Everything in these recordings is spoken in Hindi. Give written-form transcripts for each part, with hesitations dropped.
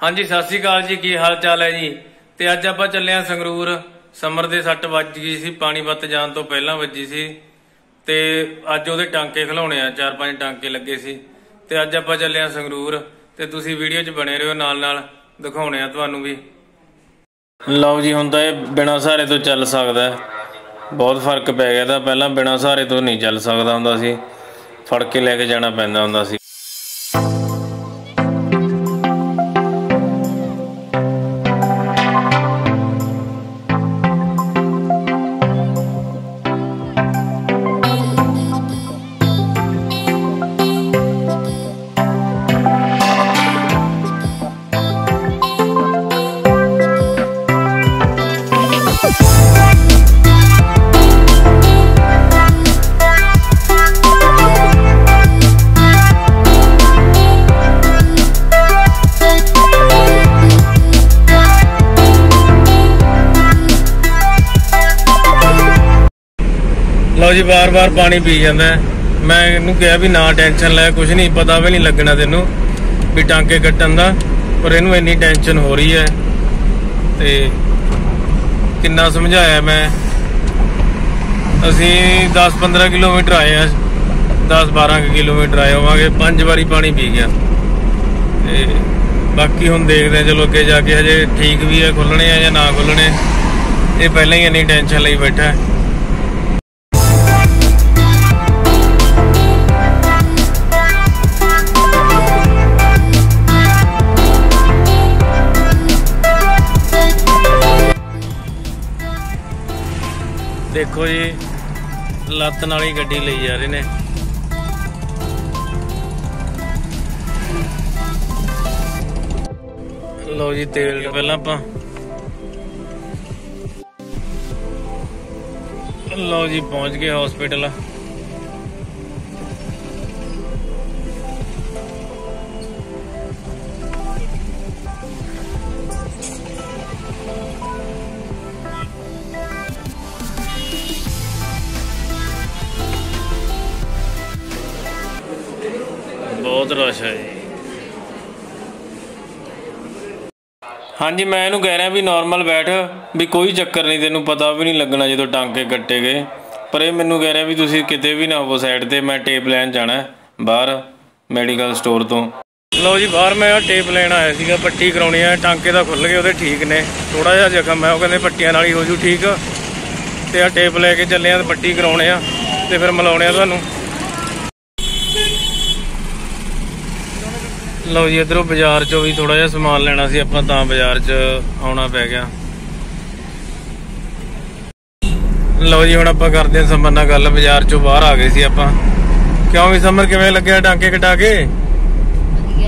हाँ जी सत श्री अकाल जी, की हाल चाल है जी। तो अज आप चले संगरूर। समर दे सट वज गई सी, पानीपत जान तो पहला वजी सी। तो अज ओहदे टांके खिलाने आ, 4-5 टांके लगे सी। तो अज आप चले संगरूर, तो तुसीं वीडियो च बने रहो, नाल नाल दिखाने तुहानूं भी। लो जी हुण तां इह बिना सहारे तो चल सकदा, बहुत फर्क पै गया था। पहला बिना सहारे तो नहीं चल सकता हुंदा सी, फड़ के लैके जाना पैंदा हुंदा सी। लो जी बार बार पानी पी जाता है। मैं इन्हू कहा भी ना टेंशन लै, कुछ नहीं पता भी नहीं लगना तेनों भी टांके कट्टन का, पर इनू इन्नी टेंशन हो रही है। तो किन्ना समझाया मैं, असी 10-15 किलोमीटर आए हैं, 10-12 किलोमीटर आए होवे, 5 बारी पानी पी गया। तो बाकी हम देखते हैं, चलो अगे जाके हजे ठीक भी है, खुलने या ना खुलने। ये पहले ही इन्नी टेंशन ली बैठा है। देखो जी लत्त नाल ही गड्डी ले जा रहे ने। लो जी तेल पहला आप, लो जी पहुंच गए हॉस्पिटल। बहुत रश है जी। हाँ जी मैं इनू कह रहा भी नॉर्मल बैठ, भी कोई चक्कर नहीं, तेनों पता भी नहीं लगना जो टांके कट्टे गए। पर यह मैनू कह रहा भी तुसीं किते भी ना हो साइड ते, मैं टेप लैन जाना है बाहर मेडिकल स्टोर तो। लो जी बाहर मैं टेप लैन आया सीगा, पट्टी कराउणी है। टांके तो खुल गए उहदे, ठीक ने, थोड़ा जिहा जख्म है, वह कहते पट्टियां नाल ही हो जू ठीक। तो आ टेप लैके चले आ, पट्टी कराउणे आ ते फिर मिलाउणे आ तुहानूं। लो जी इधरों बाजार चो भी थोड़ा जिहा समान लेना सी आपां, तां बाजार च आउणा पै गया। लो जी हुण आपां करदे हां समर नाल गल, बाजार चो बाहर आ गए सी आपां। क्यों भी समर किवें लग्गिया टांके कटा के? ਵਧੀਆ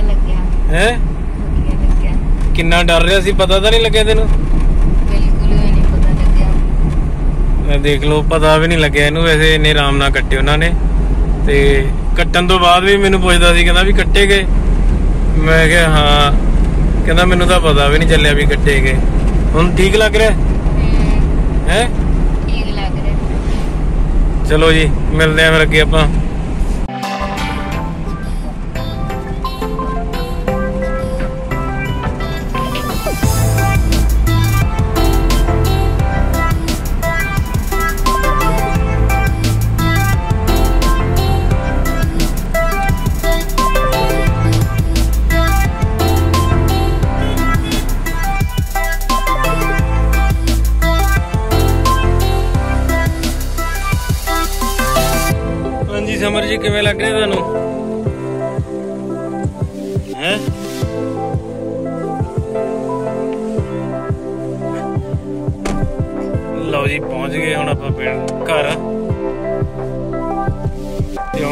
ਲੱਗਿਆ ਹੈ, ਵਧੀਆ ਲੱਗਿਆ। ਕਿੰਨਾ ਡਰ ਰਿਹਾ ਸੀ, ਪਤਾ ਤਾਂ ਨਹੀਂ ਲੱਗਿਆ ਤੈਨੂੰ? ਬਿਲਕੁਲ ਵੀ ਨਹੀਂ ਪਤਾ ਲੱਗਿਆ। ਮੈਂ ਦੇਖ ਲਓ ਪਤਾ ਵੀ ਨਹੀਂ ਲੱਗਿਆ ਇਹਨੂੰ, ਵੈਸੇ ਇੰਨੇ ਆਰਾਮ ਨਾਲ ਕੱਟੇ ਉਹਨਾਂ ਨੇ। ਤੇ ਕੱਟਣ ਤੋਂ ਬਾਅਦ ਵੀ ਮੈਨੂੰ ਪੁੱਛਦਾ ਸੀ, ਕਹਿੰਦਾ ਵੀ ਕੱਟੇ ਗਏ? मैं क्या हाँ, कहना मैनू तो पता भी नहीं चलिया भी कट्टे गए। हुण ठीक लग रहा है? ठीक लग रहा। चलो जी मिलते हैं फिर अगे आपां। समर जी किवें लग रहे तुहानू? हैं लो जी पहुंच गए हुण आपां पिंड घर। ते हुण देखदे आ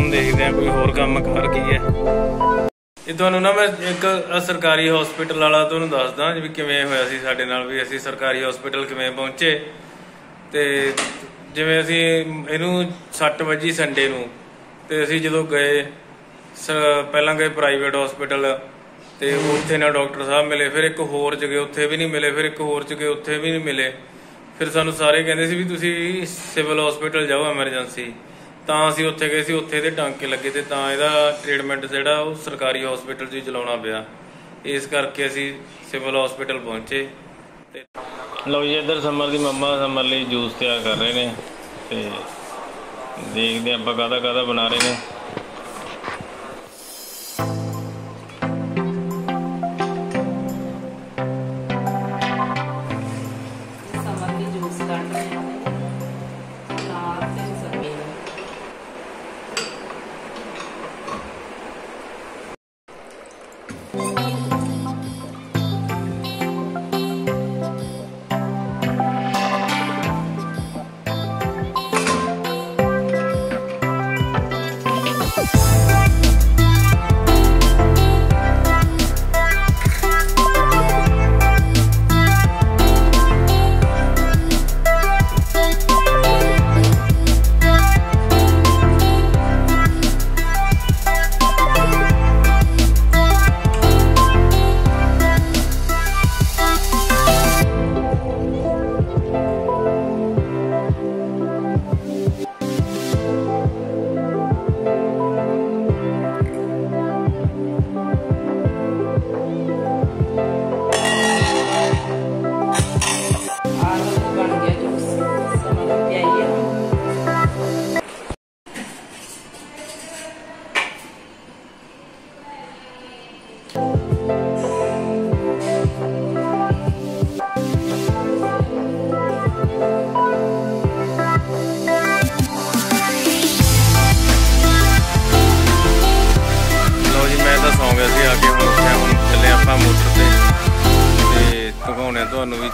कोई होर काम कार की है। ये तुहानू ना मैं एक सरकारी हॉस्पिटल वाला तुहानू दसदा जी किवें होया सी साडे नाल, भी असीं सरकारी हॉस्पिटल किवें पहुंचे। ते जिवें असीं इहनू 60 वजे संडे नूं, तो असी जो गए पहला गए प्राइवेट हॉस्पिटल, तो उत्थे ना डॉक्टर साहब मिले, फिर एक होर च गए उत्थे भी नहीं मिले, फिर एक होर च गए उत्थे भी नहीं मिले। फिर सानू सारे कहंदे सी भी तुसी सिविल हॉस्पिटल जाओ एमरजेंसी, तां असी उत्थे गए सी। उत्थे दे टांके लगे, तो तां इहदा ट्रीटमेंट जिहड़ा सरकारी हॉस्पिटल 'च चलाउणा पिया। इस करके असी सिविल हॉस्पिटल पहुँचे। लो जी इधर समर की मम्मा समर लिए जूस तैयार कर रहे हैं तो देखते हैं आप कादा बना रहे हैं।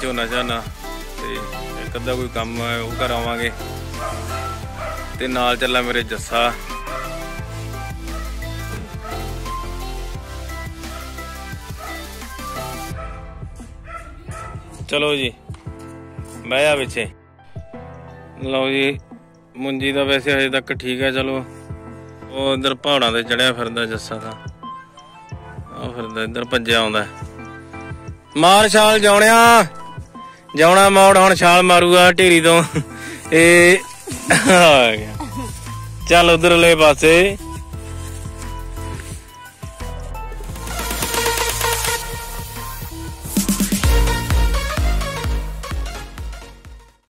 झोना झाना एक अद्धा कोई काम करावे ते नाल चला मेरे जस्सा। चलो जी बह आ पिछे। लो जी मुंजी तो वैसे अजे तक ठीक है। चलो वो इधर पहाड़ा से चढ़िया फिरदा जस्सा था फिरदा इधर भज्या आंदा मार छाल जाउणिया जाना मौड़ हम छाल मारूगा ढेरी तो चल उधरले पासे।